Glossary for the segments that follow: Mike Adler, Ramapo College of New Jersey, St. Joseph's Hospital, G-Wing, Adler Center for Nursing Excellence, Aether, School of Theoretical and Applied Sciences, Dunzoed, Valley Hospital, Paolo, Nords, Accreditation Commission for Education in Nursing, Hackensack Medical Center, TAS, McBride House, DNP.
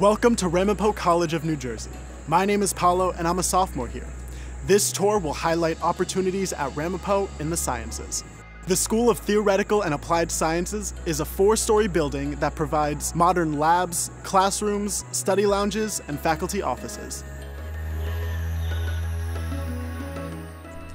Welcome to Ramapo College of New Jersey. My name is Paolo and I'm a sophomore here. This tour will highlight opportunities at Ramapo in the sciences. The School of Theoretical and Applied Sciences is a four-story building that provides modern labs, classrooms, study lounges, and faculty offices.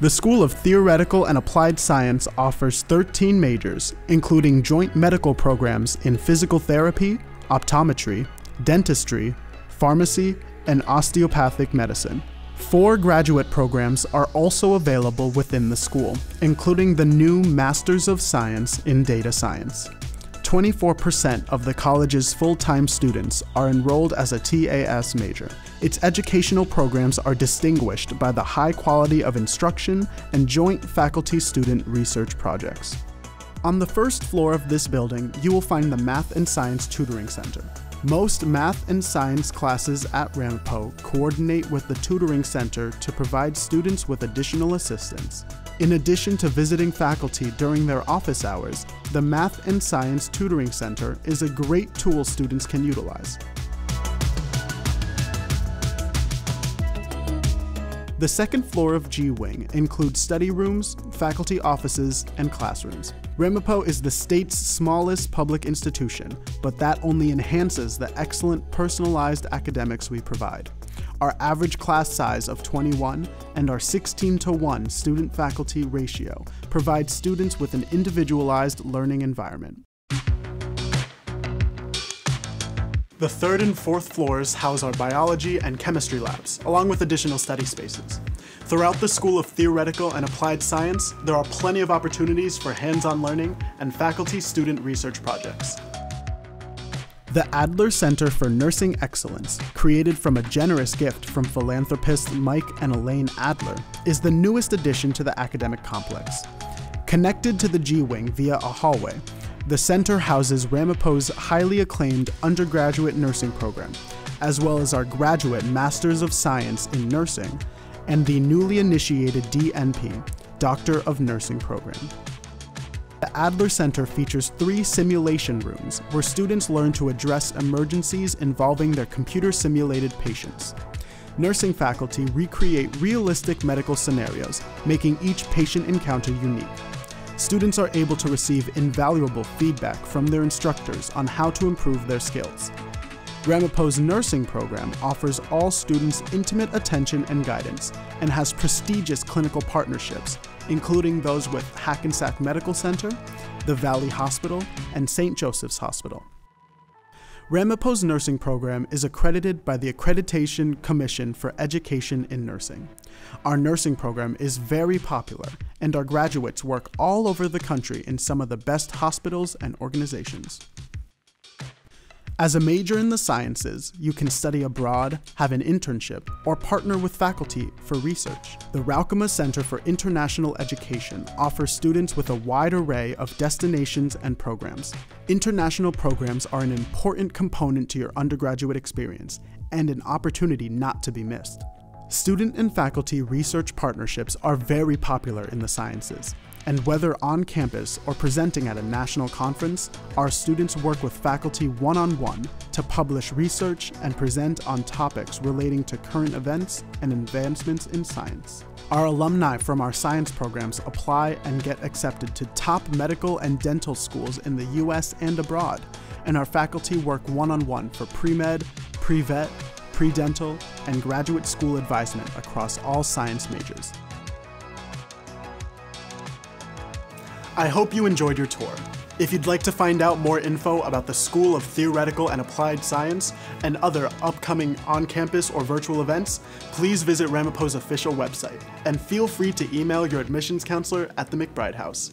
The School of Theoretical and Applied Science offers 13 majors, including joint medical programs in physical therapy, optometry, dentistry, pharmacy, and osteopathic medicine. 4 graduate programs are also available within the school, including the new Masters of Science in Data Science. 24% of the college's full-time students are enrolled as a TAS major. Its educational programs are distinguished by the high quality of instruction and joint faculty-student research projects. On the first floor of this building, you will find the Math and Science Tutoring Center. Most math and science classes at Ramapo coordinate with the tutoring center to provide students with additional assistance. In addition to visiting faculty during their office hours, the Math and Science Tutoring Center is a great tool students can utilize. The second floor of G-Wing includes study rooms, faculty offices, and classrooms. Ramapo is the state's smallest public institution, but that only enhances the excellent personalized academics we provide. Our average class size of 21 and our 16:1 student-faculty ratio provide students with an individualized learning environment. The third and fourth floors house our biology and chemistry labs, along with additional study spaces. Throughout the School of Theoretical and Applied Science, there are plenty of opportunities for hands-on learning and faculty-student research projects. The Adler Center for Nursing Excellence, created from a generous gift from philanthropists Mike and Elaine Adler, is the newest addition to the academic complex. Connected to the G-Wing via a hallway, the center houses Ramapo's highly acclaimed undergraduate nursing program, as well as our graduate Masters of Science in Nursing and the newly initiated DNP, Doctor of Nursing program. The Adler Center features 3 simulation rooms where students learn to address emergencies involving their computer-simulated patients. Nursing faculty recreate realistic medical scenarios, making each patient encounter unique. Students are able to receive invaluable feedback from their instructors on how to improve their skills. Ramapo's nursing program offers all students intimate attention and guidance, and has prestigious clinical partnerships, including those with Hackensack Medical Center, the Valley Hospital, and St. Joseph's Hospital. Ramapo's nursing program is accredited by the Accreditation Commission for Education in Nursing. Our nursing program is very popular, and our graduates work all over the country in some of the best hospitals and organizations. As a major in the sciences, you can study abroad, have an internship, or partner with faculty for research. The Ramapo Center for International Education offers students with a wide array of destinations and programs. International programs are an important component to your undergraduate experience and an opportunity not to be missed. Student and faculty research partnerships are very popular in the sciences, and whether on campus or presenting at a national conference, our students work with faculty one-on-one to publish research and present on topics relating to current events and advancements in science. Our alumni from our science programs apply and get accepted to top medical and dental schools in the US and abroad, and our faculty work one-on-one for pre-med, pre-vet, pre-dental, and graduate school advisement across all science majors. I hope you enjoyed your tour. If you'd like to find out more info about the School of Theoretical and Applied Science and other upcoming on-campus or virtual events, please visit Ramapo's official website, and feel free to email your admissions counselor at the McBride House.